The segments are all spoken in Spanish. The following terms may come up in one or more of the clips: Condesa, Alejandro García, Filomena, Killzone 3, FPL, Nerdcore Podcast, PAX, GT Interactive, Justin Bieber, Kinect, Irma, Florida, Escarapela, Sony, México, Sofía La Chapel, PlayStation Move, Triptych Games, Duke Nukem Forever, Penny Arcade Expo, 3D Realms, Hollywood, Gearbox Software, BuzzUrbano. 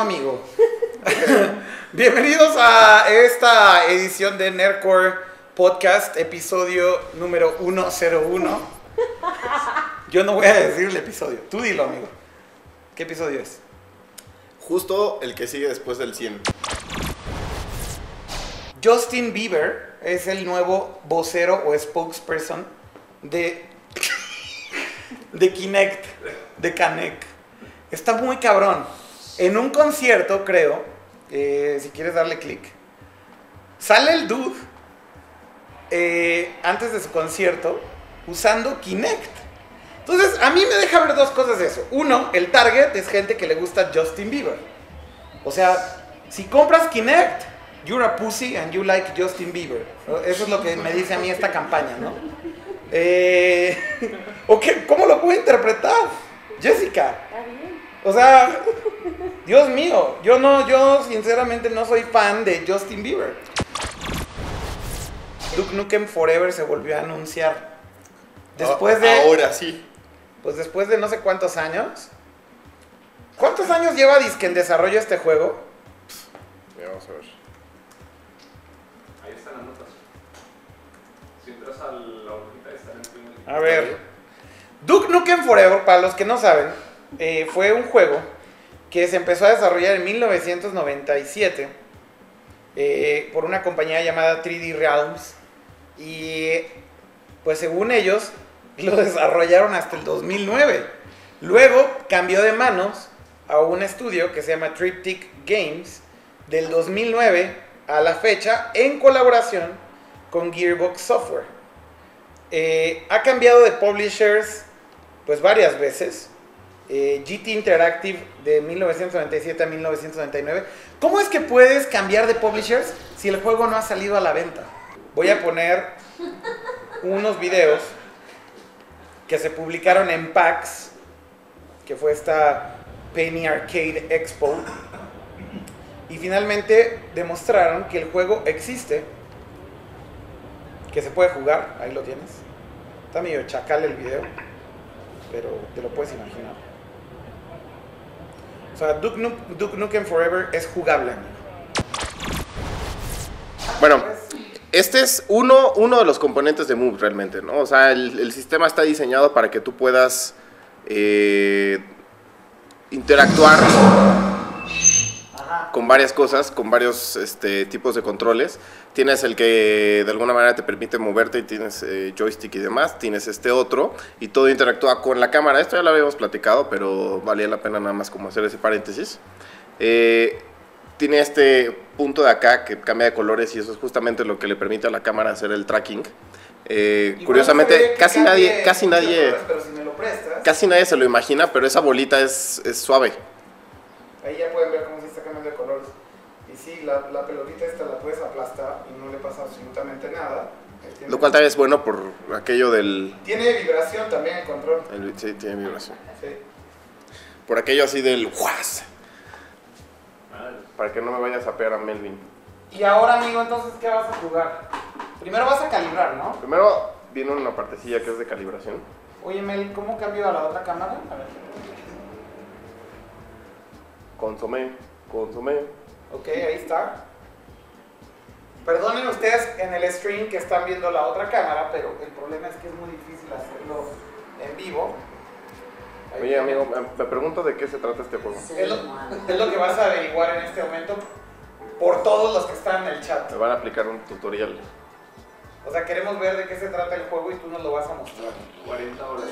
amigo. Bienvenidos a esta edición de Nerdcore Podcast, episodio número 101. Yo no voy a decir el episodio, tú dilo, amigo. ¿Qué episodio es? Justo el que sigue después del 100. Justin Bieber es el nuevo vocero o spokesperson de Kinect, de Kinect. Está muy cabrón. En un concierto, creo, si quieres darle clic, sale el dude antes de su concierto usando Kinect. Entonces, a mí me deja ver dos cosas de eso. Uno, el target es gente que le gusta Justin Bieber. O sea, si compras Kinect, you're a pussy and you like Justin Bieber. Eso es lo que me dice a mí esta campaña, ¿no? Okay, ¿cómo lo puedo interpretar, Jessica? O sea, Dios mío, yo sinceramente no soy fan de Justin Bieber. Duke Nukem Forever se volvió a anunciar. Después de... Ahora sí. Pues después de no sé cuántos años. ¿Cuántos años lleva disque en desarrollo este juego? Ya vamos a ver. Ahí están las notas. Si entras a la hojita, están en primer lugar. A ver. Duke Nukem Forever, para los que no saben, fue un juego que se empezó a desarrollar en 1997 por una compañía llamada 3D Realms. Y pues según ellos lo desarrollaron hasta el 2009. Luego cambió de manos a un estudio que se llama Triptych Games del 2009 a la fecha, en colaboración con Gearbox Software. Ha cambiado de publishers pues varias veces. GT Interactive de 1997 a 1999. ¿Cómo es que puedes cambiar de publishers si el juego no ha salido a la venta? Voy a poner unos videos que se publicaron en PAX, que fue esta Penny Arcade Expo, y finalmente demostraron que el juego existe, que se puede jugar. Ahí lo tienes. Está medio chacal el video, pero te lo puedes imaginar. O sea, Duke Nukem Forever es jugable. Bueno, este es uno de los componentes de Move realmente, ¿no? O sea, el sistema está diseñado para que tú puedas interactuar con varias cosas, con varios tipos de controles. Tienes el que de alguna manera te permite moverte y tienes joystick y demás. Tienes este otro y todo interactúa con la cámara. Esto ya lo habíamos platicado, pero valía la pena nada más como hacer ese paréntesis. Tiene este punto de acá que cambia de colores y eso es justamente lo que le permite a la cámara hacer el tracking. Curiosamente, casi nadie se lo imagina, pero esa bolita es suave. Ahí ya pueden ver cómo se está cambiando de colores. Y sí, la pelotita esta la puedes aplastar y no le pasa absolutamente nada. Lo cual también es bueno por aquello del... Tiene vibración también el control. Sí, tiene vibración. Sí. Por aquello así del... ¡Guas! Para que no me vayas a pegar a Melvin. Y ahora, amigo, entonces, ¿qué vas a jugar? Primero vas a calibrar, ¿no? Primero viene una partecilla que es de calibración. Oye, Mel, ¿cómo cambio a la otra cámara? A ver. Consomé. Ok, ahí está. Perdonen ustedes en el stream que están viendo la otra cámara, pero el problema es que es muy difícil hacerlo en vivo. Ahí. Oye, amigo, me pregunto de qué se trata este juego. Sí, es lo que vas a averiguar en este momento por todos los que están en el chat. Me van a aplicar un tutorial. O sea, queremos ver de qué se trata el juego y tú nos lo vas a mostrar. 40 horas.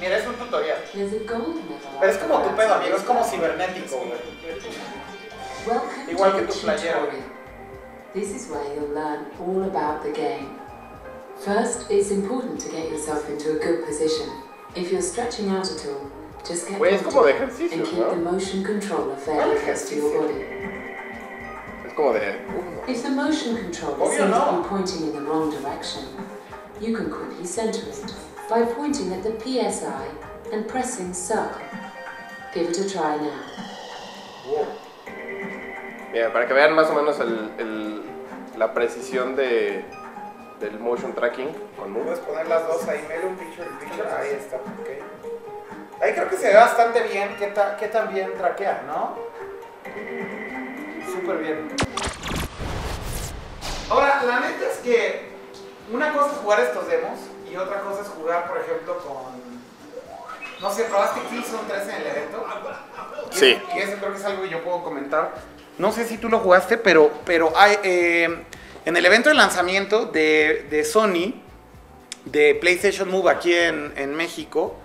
Mira, es un tutorial. Pero es como tu pedo, amigo, es como cibernético, güey. Igual que tu playero. This is where you'll learn all about the game. First, it's important to get yourself into a good position. If you're stretching out at all, just get comfortable and keep the motion controller fairly close to your body. Es como de... If the motion controller seems to be pointing in the wrong direction, you can quickly center it by pointing at the PSI and pressing circle. Give it a try now. Wow. Mira, para que vean más o menos la precisión del motion tracking con Move. Puedes poner las dos ahí, Mel, un picture, ahí está, ok. Ahí creo que se ve bastante bien que tan bien traquea, ¿no? Súper bien. Ahora, la neta es que una cosa es jugar estos demos y otra cosa es jugar, por ejemplo, con... No sé, ¿probaste Killzone 3 en el evento? Sí. Y eso creo que es algo que yo puedo comentar. No sé si tú lo jugaste, pero hay, en el evento de lanzamiento de Sony, de PlayStation Move aquí en México,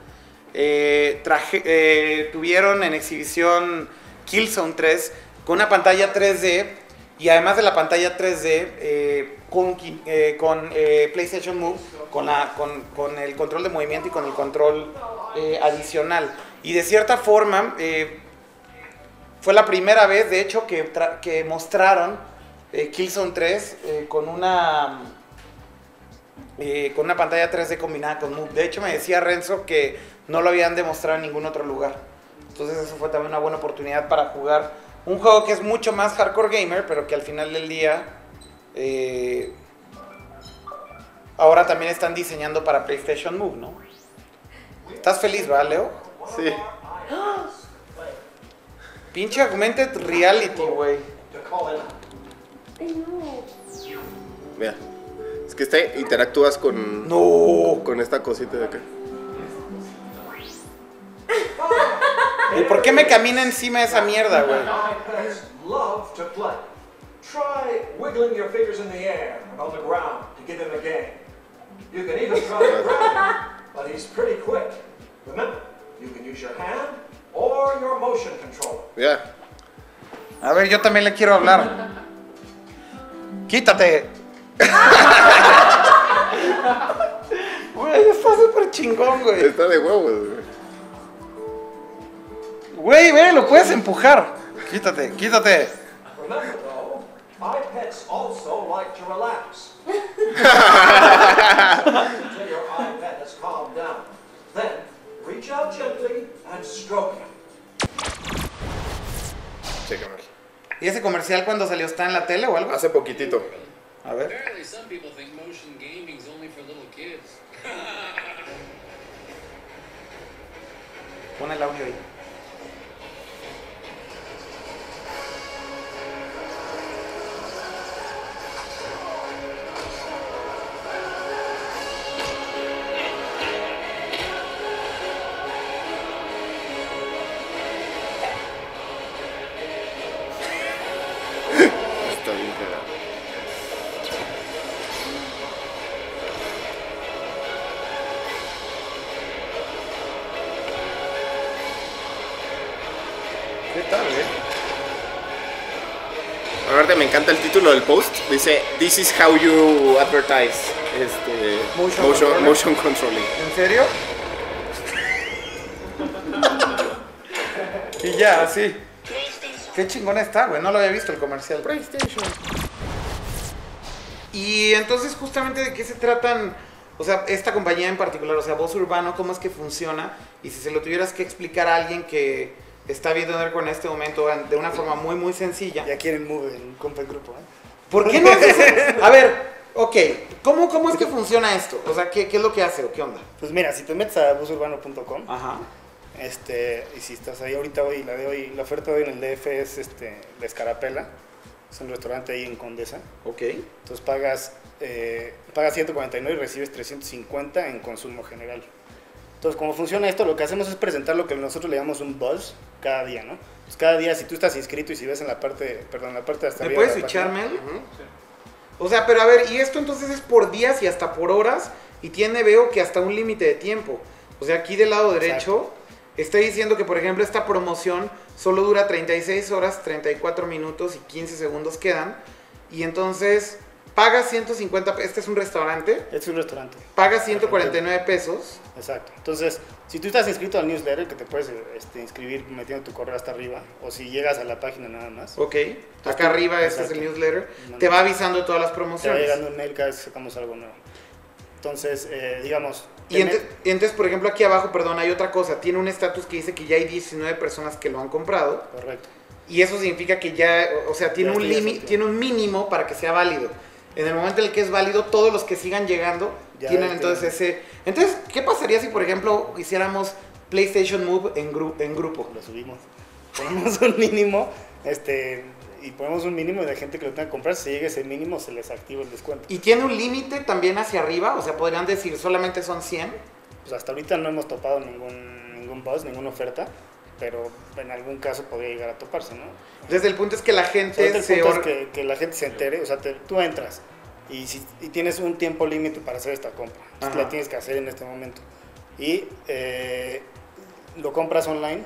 tuvieron en exhibición Killzone 3 con una pantalla 3D y además de la pantalla 3D con PlayStation Move, con el control de movimiento y con el control adicional. Y de cierta forma fue la primera vez, de hecho, que mostraron Killzone 3 con una pantalla 3D combinada con Move. De hecho, me decía Renzo que no lo habían demostrado en ningún otro lugar. Entonces eso fue también una buena oportunidad para jugar un juego que es mucho más hardcore gamer, pero que al final del día ahora también están diseñando para PlayStation Move, ¿no? ¿Estás feliz, va, Leo? Sí. ¡Ah! Pinche augmented reality, güey. Mira, es que este interactúas con... ¡No! Con esta cosita de acá. ¿Y por qué me camina encima de esa mierda, güey? Yeah. A ver, yo también le quiero hablar. ¡Quítate! Güey, está súper chingón, güey. Está de huevos, güey. Güey, ve, lo puedes empujar. Quítate, quítate. Remember, though, my pets also like to relax. Until your iPad has calmed down. Then, reach out gently and stroke him. ¿Y ese comercial cuando salió está en la tele o algo? Hace poquitito. A ver. Pon el audio ahí. Me encanta el título del post, dice This is how you advertise motion controlling. ¿En serio? Y ya, así. Qué chingón está, güey, no lo había visto el comercial. PlayStation. Y entonces, justamente, ¿de qué se tratan? O sea, esta compañía en particular, o sea, BuzzUrbano, ¿cómo es que funciona? Y si se lo tuvieras que explicar a alguien que... está viendo Nerdcore en este momento de una forma muy, muy sencilla. Ya quieren Move, el compa del grupo, ¿eh? ¿Por qué no haces eso? A ver, ok, ¿cómo es que funciona esto? O sea, ¿qué es lo que hace o qué onda? Pues mira, si te metes a busurbano.com, y si estás ahí ahorita hoy, la oferta de hoy en el DF es la Escarapela, es un restaurante ahí en Condesa. Ok. Entonces pagas 149 y recibes 350 en consumo general. Entonces, como funciona esto, lo que hacemos es presentar lo que nosotros le llamamos un buzz cada día, ¿no? Pues cada día, si tú estás inscrito y si ves en la parte de hasta arriba. ¿Me puedes switchar, Mel? Uh-huh. Sí. O sea, pero a ver, y esto entonces es por días y hasta por horas, y veo que hasta un límite de tiempo. O sea, aquí del lado derecho, está diciendo que, por ejemplo, esta promoción solo dura 36 horas, 34 minutos y 15 segundos quedan, y entonces pagas 150 pesos. ¿Este es un restaurante? Es un restaurante. Pagas 149 pesos. Exacto. Entonces, si tú estás inscrito al newsletter, que te puedes inscribir metiendo tu correo hasta arriba, o si llegas a la página nada más. Ok. Entonces, acá arriba, exacto. Este es el newsletter. Te va avisando de todas las promociones. Te va llegando un mail cada vez que sacamos algo nuevo. Entonces, digamos... Y entonces, por ejemplo, aquí abajo, perdón, hay otra cosa. Tiene un estatus que dice que ya hay 19 personas que lo han comprado. Correcto. Y eso significa que ya, o sea, tiene un límite, tiene un mínimo para que sea válido. En el momento en el que es válido, todos los que sigan llegando ya tienen entonces ese... Entonces, ¿qué pasaría si, por ejemplo, hiciéramos PlayStation Move en grupo. Lo subimos. Ponemos un mínimo, y ponemos un mínimo de gente que lo tenga que comprar. Si llega ese mínimo, se les activa el descuento. ¿Y tiene un límite también hacia arriba? O sea, ¿podrían decir solamente son 100? Pues hasta ahorita no hemos topado ningún buzz, ninguna oferta, pero en algún caso podría llegar a toparse, ¿no? Desde el punto es que la gente que la gente se entere, o sea, tú entras y tienes un tiempo límite para hacer esta compra. Entonces, la tienes que hacer en este momento. Y lo compras online.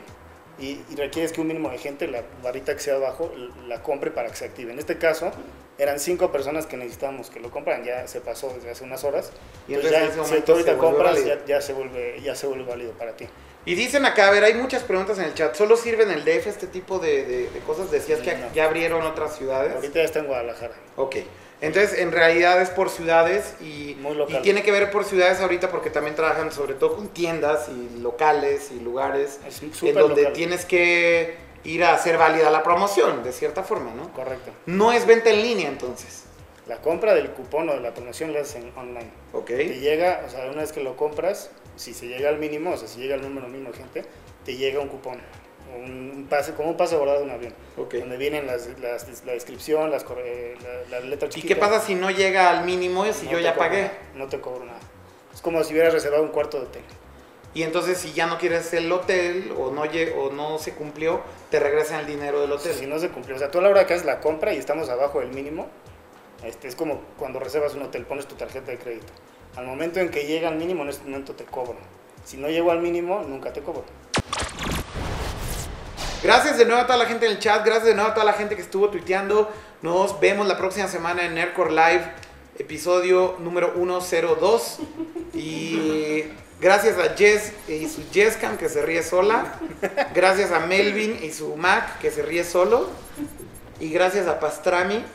Y requieres que un mínimo de gente, la varita que sea abajo, la compre para que se active. En este caso, eran 5 personas que necesitábamos que lo compraran. Ya se pasó desde hace unas horas. Y entonces ya, si tú ahorita compras, ya se vuelve válido para ti. Y dicen acá, a ver, hay muchas preguntas en el chat. ¿Solo sirven en el DF este tipo de cosas? Decías que ya abrieron otras ciudades. Ahorita ya está en Guadalajara. Ok. Entonces, en realidad es por ciudades y tiene que ver por ciudades ahorita porque también trabajan sobre todo con tiendas y locales y lugares en donde tienes que ir a hacer válida la promoción, de cierta forma, ¿no? Correcto. No es venta en línea, entonces. La compra del cupón o de la promoción la hacen online. Ok. Te llega, o sea, una vez que lo compras, si se llega al mínimo, o sea, si llega al número mínimo de gente, te llega un cupón. Como un pase abordado de un avión, okay, donde vienen la descripción, las letras chiquitas. ¿Y qué pasa si no llega al mínimo y si no yo ya pagué? No te cobro nada. Es como si hubieras reservado un cuarto de hotel. Y entonces si ya no quieres el hotel o no se cumplió, te regresan el dinero del hotel. Si no se cumplió, o sea, tú a la hora que haces la compra y estamos abajo del mínimo, es como cuando reservas un hotel, pones tu tarjeta de crédito. Al momento en que llega al mínimo, en este momento te cobro. Si no llego al mínimo, nunca te cobro. Gracias de nuevo a toda la gente en el chat, gracias de nuevo a toda la gente que estuvo tuiteando. Nos vemos la próxima semana en Nerdcore Live, episodio número 102. Y gracias a Jess y su Jesscam que se ríe sola. Gracias a Melvin y su Mac que se ríe solo. Y gracias a Pastrami.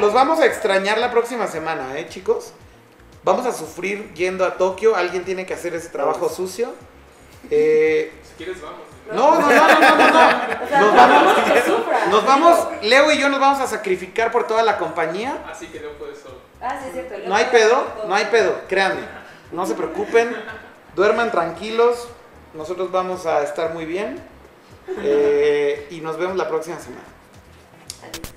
Los vamos a extrañar la próxima semana, chicos. Vamos a sufrir yendo a Tokio. Alguien tiene que hacer ese trabajo sucio. Si quieres, vamos. No. Nos vamos, Leo y yo nos vamos a sacrificar por toda la compañía. Así que no puedes solo. Ah, sí, cierto. No hay pedo, no hay pedo, créanme. No se preocupen, duerman tranquilos. Nosotros vamos a estar muy bien. Y nos vemos la próxima semana.